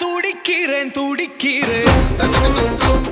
துடிக்கிறேன் துடிக்கிறேன்